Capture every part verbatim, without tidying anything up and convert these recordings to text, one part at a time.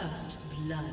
First blood. Ah!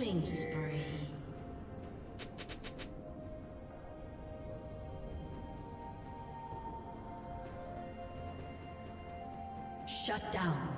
Killing spree. Shut down.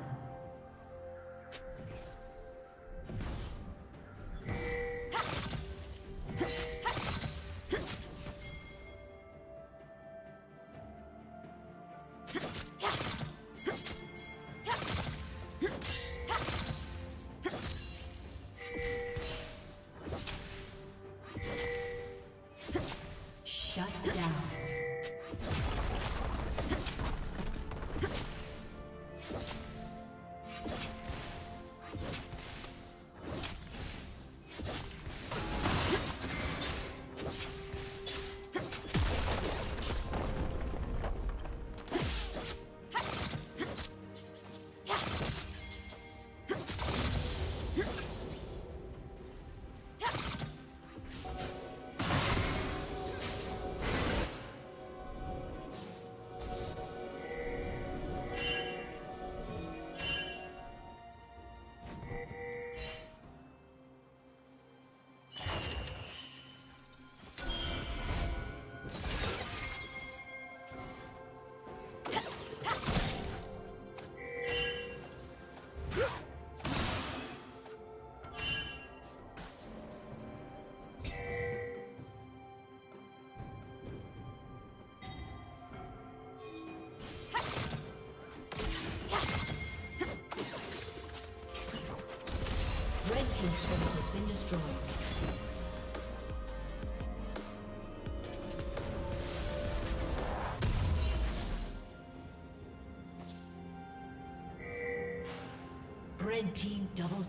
This turret has been destroyed. Red team double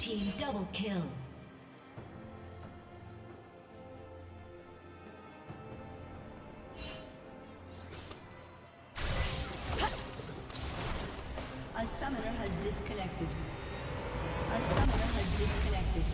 team double kill. A summoner has disconnected. A summoner has disconnected.